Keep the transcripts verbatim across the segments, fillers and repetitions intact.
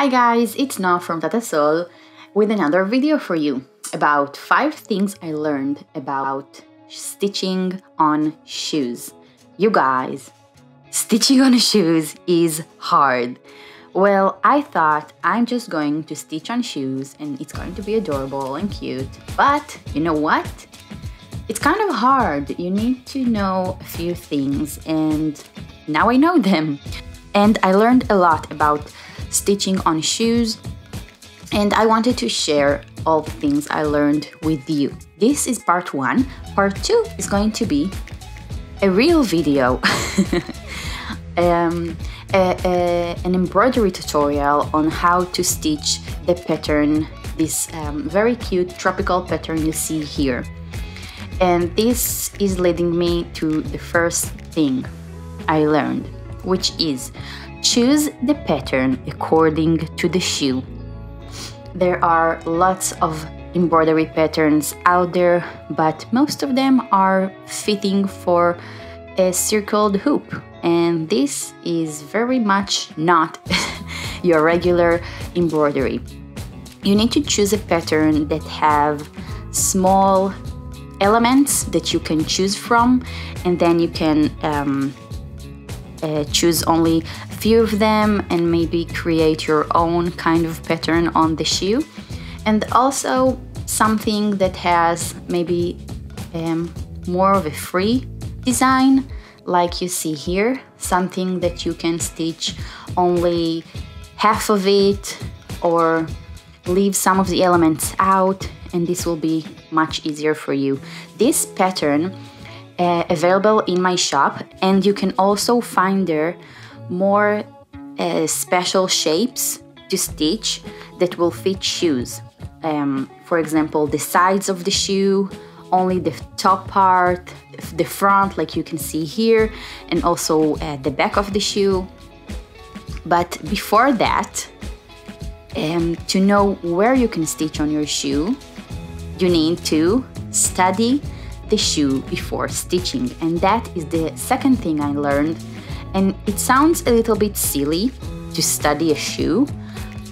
Hi guys, it's Na from Tata Sol with another video for you about five things I learned about stitching on shoes. You guys, stitching on shoes is hard. Well, I thought I'm just going to stitch on shoes and it's going to be adorable and cute, but you know what? It's kind of hard. You need to know a few things, and now I know them. And I learned a lot about stitching on shoes, and I wanted to share all the things I learned with you. This is part one. Part two is going to be a real video. um, a, a, an embroidery tutorial on how to stitch the pattern, this um, very cute tropical pattern you see here. And this is leading me to the first thing I learned, which is choose the pattern according to the shoe. There are lots of embroidery patterns out there, but most of them are fitting for a circled hoop, and this is very much not your regular embroidery. You need to choose a pattern that have small elements that you can choose from, and then you can um, uh, choose only a few of them and maybe create your own kind of pattern on the shoe. And also something that has maybe um, more of a free design, like you see here, something that you can stitch only half of it or leave some of the elements out, and this will be much easier for you. This pattern uh, available in my shop, and you can also find there more uh, special shapes to stitch that will fit shoes. Um, for example, the sides of the shoe, only the top part, the front, like you can see here, and also uh, the back of the shoe. But before that, um, to know where you can stitch on your shoe, you need to study the shoe before stitching, and that is the second thing I learned. And it sounds a little bit silly to study a shoe,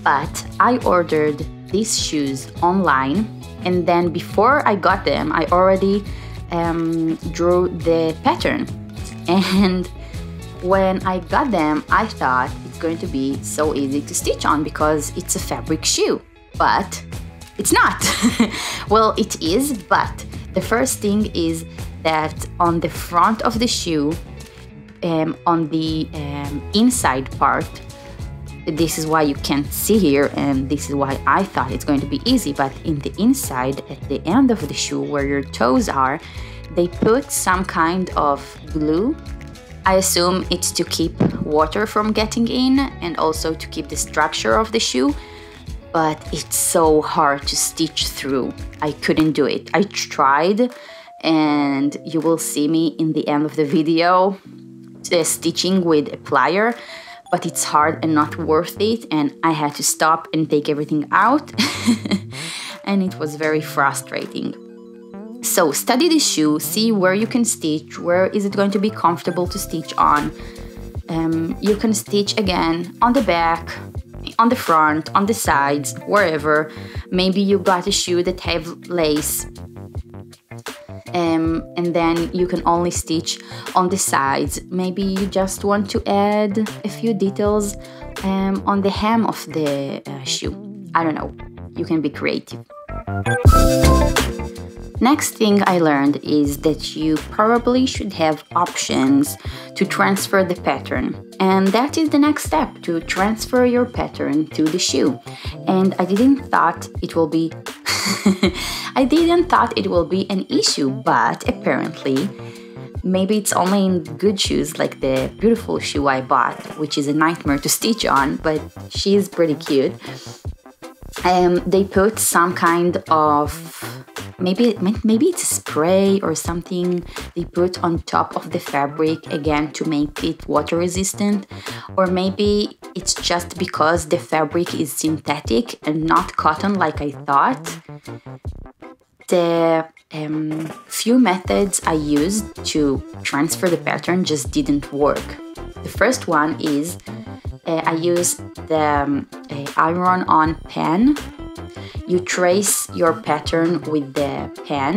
but I ordered these shoes online, and then before I got them I already um, drew the pattern, and when I got them I thought it's going to be so easy to stitch on because it's a fabric shoe, but it's not. Well, it is, but the first thing is that on the front of the shoe, um, on the um, inside part, this is why you can't see here, and this is why I thought it's going to be easy, but in the inside, at the end of the shoe where your toes are, they put some kind of glue. I assume it's to keep water from getting in and also to keep the structure of the shoe. But it's so hard to stitch through. I couldn't do it. I tried, and you will see me in the end of the video uh, stitching with a plier, but it's hard and not worth it, and I had to stop and take everything out and it was very frustrating. So study the shoe, see where you can stitch, where is it going to be comfortable to stitch on. Um, you can stitch again on the back, on the front, on the sides, wherever. Maybe you got a shoe that have lace, um, and then you can only stitch on the sides. Maybe you just want to add a few details um, on the hem of the uh, shoe. I don't know, you can be creative. Next thing I learned is that you probably should have options to transfer the pattern. And that is the next step, to transfer your pattern to the shoe. And I didn't thought it will be I didn't thought it will be an issue, but apparently maybe it's only in good shoes like the beautiful shoe I bought, which is a nightmare to stitch on, but she is pretty cute. Um, they put some kind of, maybe maybe it's a spray or something they put on top of the fabric, again to make it water resistant, or maybe it's just because the fabric is synthetic and not cotton like I thought. The um, few methods I used to transfer the pattern just didn't work. The first one is uh, I use the um, iron-on pen. You trace your pattern with the pen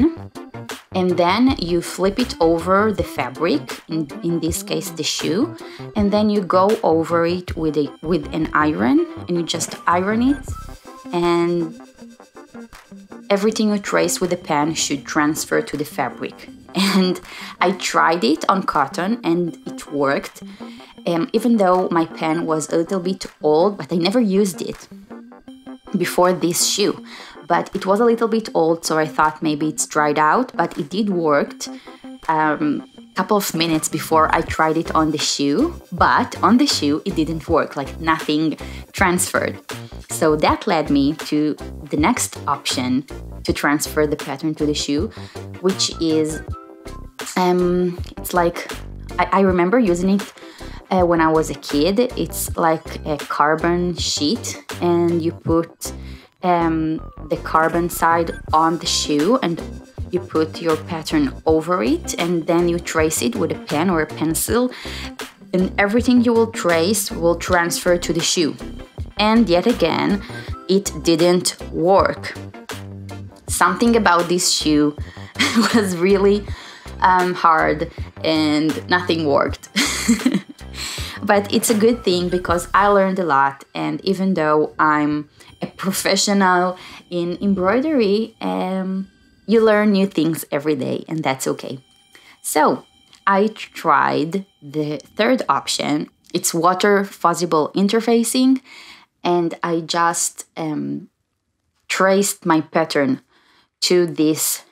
and then you flip it over the fabric, in, in this case the shoe, and then you go over it with a with an iron and you just iron it, and everything you trace with the pen should transfer to the fabric. And I tried it on cotton and it worked, um, even though my pen was a little bit old, but I never used it before this shoe. But it was a little bit old, so I thought maybe it's dried out, but it did work a um, couple of minutes before I tried it on the shoe, but on the shoe it didn't work, like nothing transferred. So that led me to the next option to transfer the pattern to the shoe, which is, um, it's like, I, I remember using it uh, when I was a kid. It's like a carbon sheet, and you put um, the carbon side on the shoe and you put your pattern over it, and then you trace it with a pen or a pencil, and everything you will trace will transfer to the shoe. And yet again, it didn't work. Something about this shoe was really um, hard and nothing worked. But it's a good thing because I learned a lot, and even though I'm a professional in embroidery, um, you learn new things every day, and that's okay. So I tried the third option. It's water fusible interfacing, and I just um, traced my pattern to this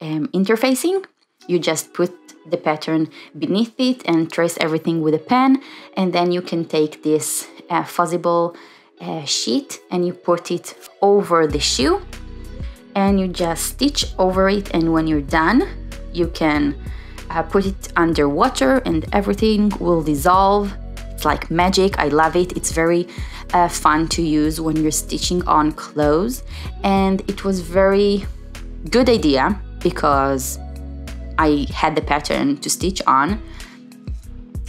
um, interfacing. You just put the pattern beneath it and trace everything with a pen, and then you can take this uh, fusible uh, sheet and you put it over the shoe and you just stitch over it, and when you're done you can uh, put it under water and everything will dissolve. It's like magic. I love it. It's very uh, fun to use when you're stitching on clothes, and it was very good idea because I had the pattern to stitch on,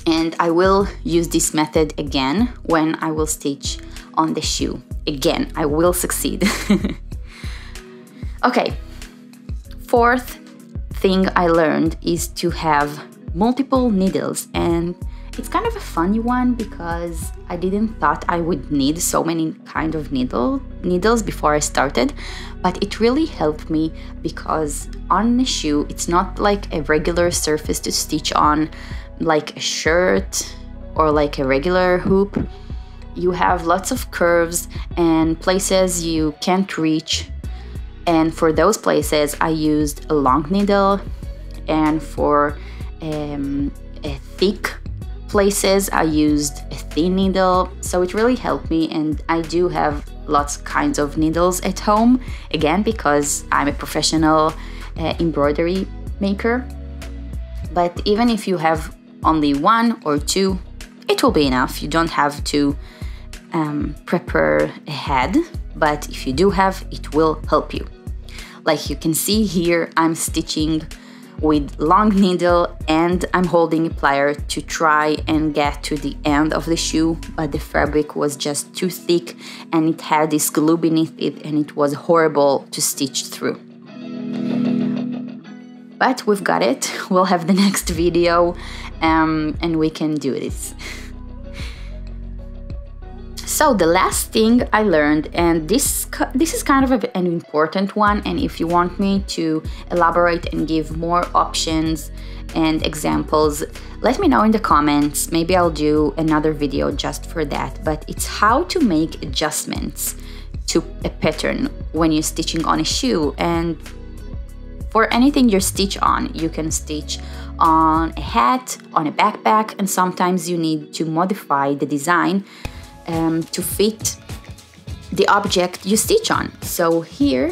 and I will use this method again when I will stitch on the shoe. Again, I will succeed. Okay, fourth thing I learned is to have multiple needles, and it's kind of a funny one because I didn't thought I would need so many kind of needle needles before I started, but it really helped me because on the shoe it's not like a regular surface to stitch on, like a shirt or like a regular hoop. You have lots of curves and places you can't reach, and for those places I used a long needle, and for um, a thick places I used a thin needle. So it really helped me, and I do have lots of kinds of needles at home, again because I'm a professional uh, embroidery maker. But even if you have only one or two, it will be enough. You don't have to um, prepare ahead, but if you do have, it will help you. Like you can see here, I'm stitching with long needle and I'm holding a plier to try and get to the end of the shoe, but the fabric was just too thick and it had this glue beneath it and it was horrible to stitch through. But we've got it. We'll have the next video um, and we can do this. So the last thing I learned, and this, this is kind of an important one, and if you want me to elaborate and give more options and examples, let me know in the comments. Maybe I'll do another video just for that, but it's how to make adjustments to a pattern when you're stitching on a shoe. And for anything you stitch on, you can stitch on a hat, on a backpack, and sometimes you need to modify the design Um, to fit the object you stitch on. So here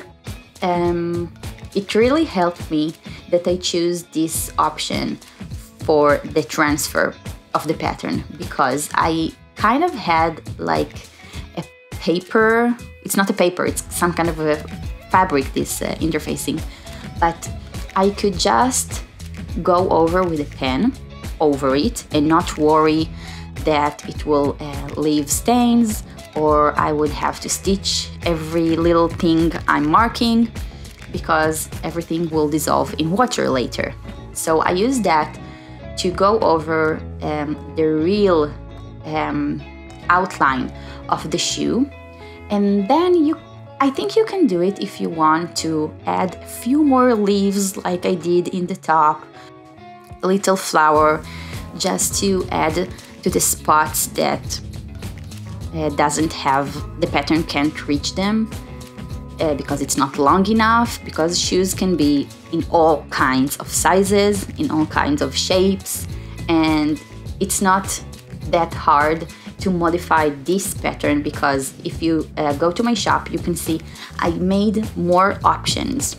um, it really helped me that I chose this option for the transfer of the pattern, because I kind of had like a paper, it's not a paper, it's some kind of a fabric, this uh, interfacing, but I could just go over with a pen over it and not worry that it will uh, leave stains, or I would have to stitch every little thing I'm marking because everything will dissolve in water later. So I use that to go over um, the real um, outline of the shoe, and then you I think you can do it if you want to add a few more leaves like I did in the top, a little flower, just to add to the spots that uh, doesn't have, the pattern can't reach them uh, because it's not long enough, because shoes can be in all kinds of sizes, in all kinds of shapes, and it's not that hard to modify this pattern, because if you uh, go to my shop you can see I made more options.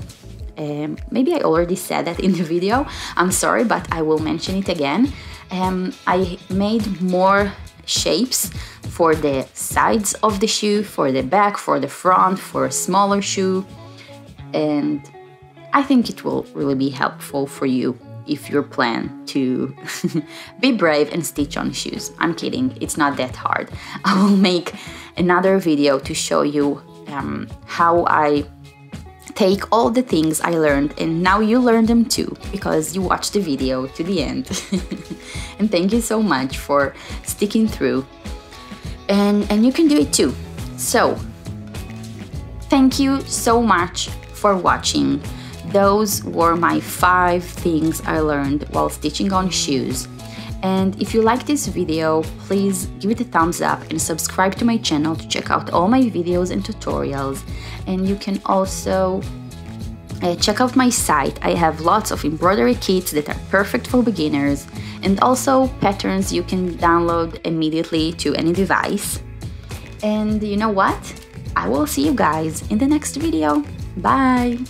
Um, maybe I already said that in the video, I'm sorry, but I will mention it again. Um, I made more shapes for the sides of the shoe, for the back, for the front, for a smaller shoe, and I think it will really be helpful for you if you plan to be brave and stitch on shoes. I'm kidding, it's not that hard. I will make another video to show you um, how I take all the things I learned, and now you learn them too because you watched the video to the end. And thank you so much for sticking through, and, and you can do it too. So thank you so much for watching. Those were my five things I learned while stitching on shoes. And if you like this video, please give it a thumbs up and subscribe to my channel to check out all my videos and tutorials. And you can also uh, check out my site. I have lots of embroidery kits that are perfect for beginners, and also patterns you can download immediately to any device. And you know what? I will see you guys in the next video. Bye!